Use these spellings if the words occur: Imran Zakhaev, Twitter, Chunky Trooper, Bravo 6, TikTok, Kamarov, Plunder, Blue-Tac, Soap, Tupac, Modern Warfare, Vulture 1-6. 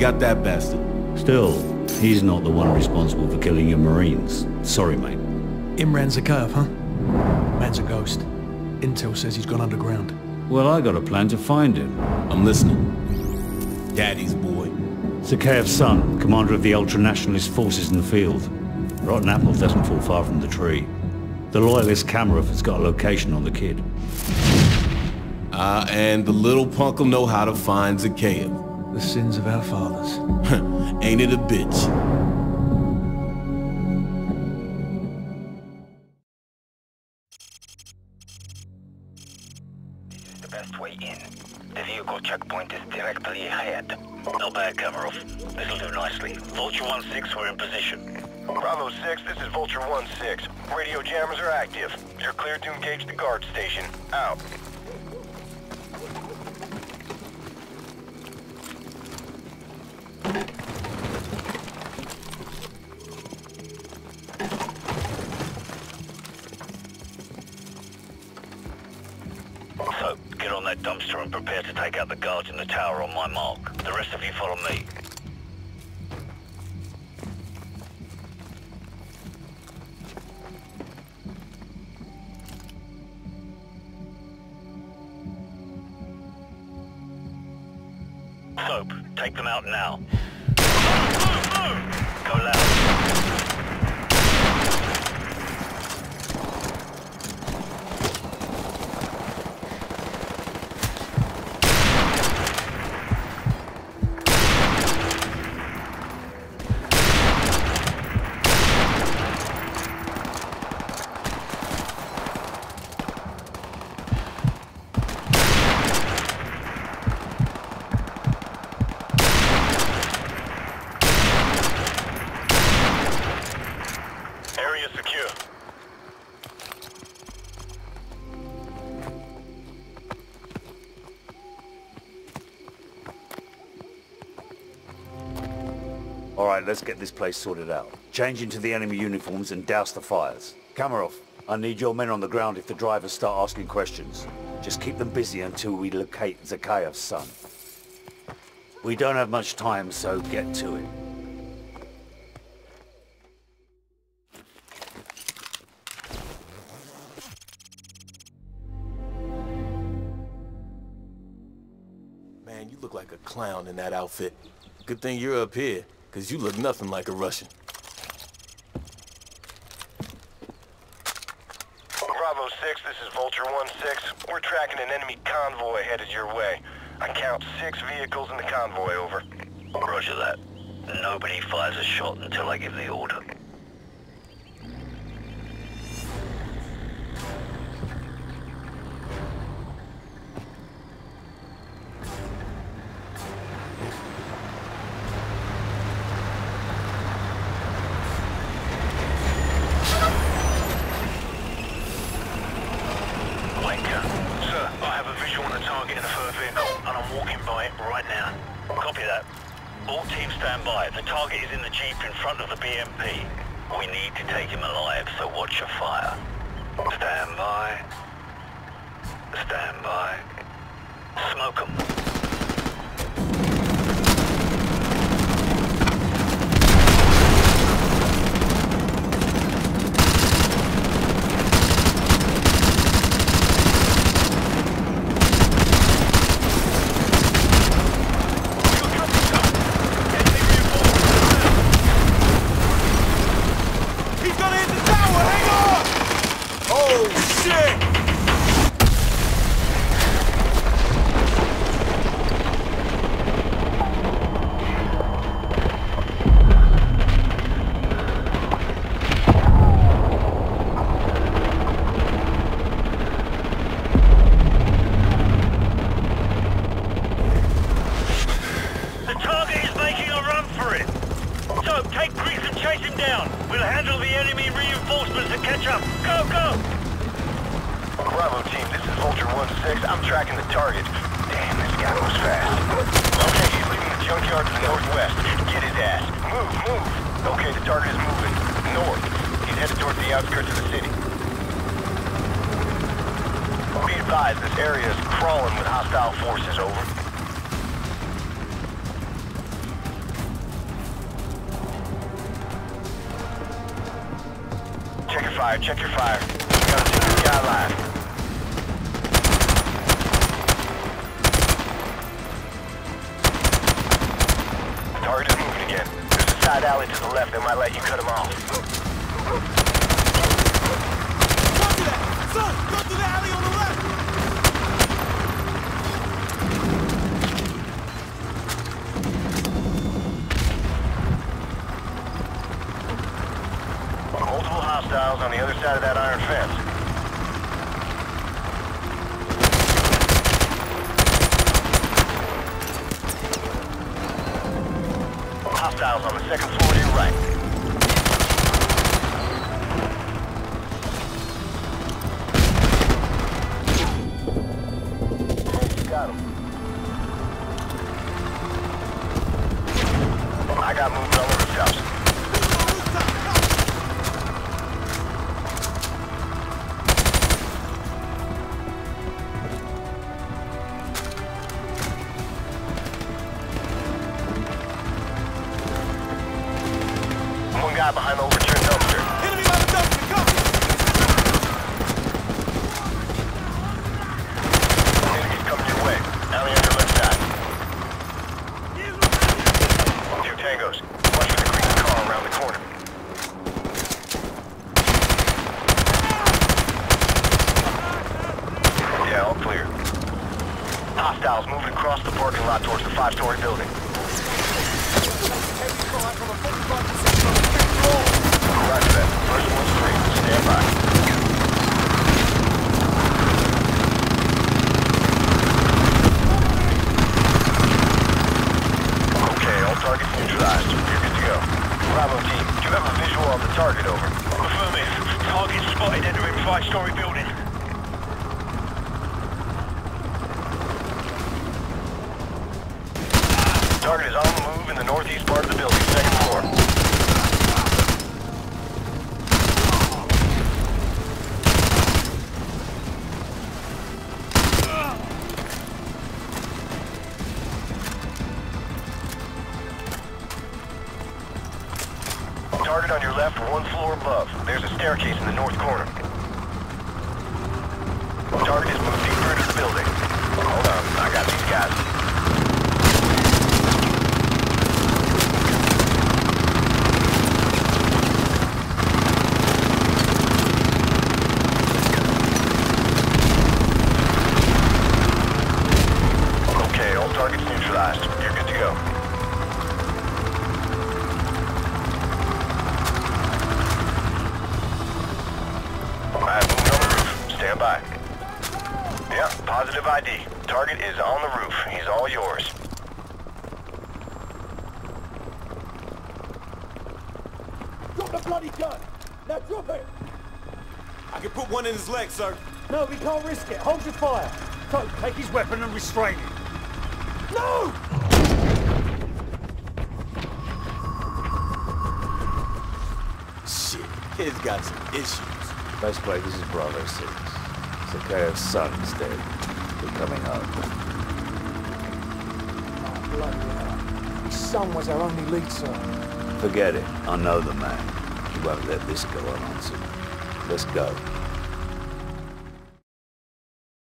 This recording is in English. got that bastard. Still, he's not the one responsible for killing your Marines. Sorry, mate. Imran Zakhaev, huh? Man's a ghost. Intel says he's gone underground. Well, I got a plan to find him. I'm listening. Daddy's boy. Zakhaev's son, commander of the ultra-nationalist forces in the field. Rotten apple doesn't fall far from the tree. The loyalist Kamarov has got a location on the kid. And the little punk'll know how to find Zakhaev. The sins of our fathers. Ain't it a bitch? Checkpoint is directly ahead. Not bad, Kamarov. This'll do nicely. Vulture 1-6, we're in position. Bravo 6, this is Vulture 1-6. Radio jammers are active. You're cleared to engage the guard station. Out. Soap, get on that dumpster and prepare to take out the guards in the tower on my mark. The rest of you follow me. Soap, take them out now. Move! Go loud. All right, let's get this place sorted out. Change into the enemy uniforms and douse the fires. Kamarov, I need your men on the ground if the drivers start asking questions. Just keep them busy until we locate Zakhaev's son. We don't have much time, so get to it. Man, you look like a clown in that outfit. Good thing you're up here. Because you look nothing like a Russian. Bravo 6, this is Vulture 1-6. We're tracking an enemy convoy headed your way. I count 6 vehicles in the convoy, over. Roger that. Nobody fires a shot until I give the order. We need to take him alive, so watch your fire. Stand by. Stand by. Smoke him. I'm tracking the target. Damn, this guy was fast. Okay, he's leaving the junkyard to the northwest. Get his ass. Move, move. Okay, the target is moving. North. He's headed towards the outskirts of the city. Be advised, this area is crawling with hostile forces, over. fire, check your fire. You got a security outline. Target is moving again. There's a side alley to the left that might let you cut him off. Go through that! Son, go through the alley on the left! Multiple hostiles on the other side of that iron fence. Hostiles on the second floor to your right. You got him. I got movement on the rooftops. Behind the overturned dumpster. Enemy on the dumpster, copy! Enemies coming your way. Alley on your left side. Two tangos. Watch for the green car around the corner. Yeah, all clear. Hostiles moving across the parking lot towards the 5-story building. Roger that. First one's free. Stand by. Okay, all targets neutralized. You're good to go. Bravo team, do you have a visual on the target, over? Affirmative. Target spotted entering 5-story building. Target is on the move in the northeast part of the building, second floor. Target on your left, one floor above. There's a staircase in the north corner. Target has moved deeper into the building. Hold on, I got these guys. Okay, all targets neutralized. You're good to go. By. Yeah, positive ID. Target is on the roof. He's all yours. Drop the bloody gun! Now drop it! I can put one in his leg, sir. No, we can't risk it. Hold your fire. Go, take his weapon and restrain him. No! Shit, kid's got some issues. Nice play, this is Bravo 6. Zakhaev's son is dead. They're coming home. Oh, bloody hell. His son was our only lead, sir. Forget it. I know the man. He won't let this go unanswered. Let's go.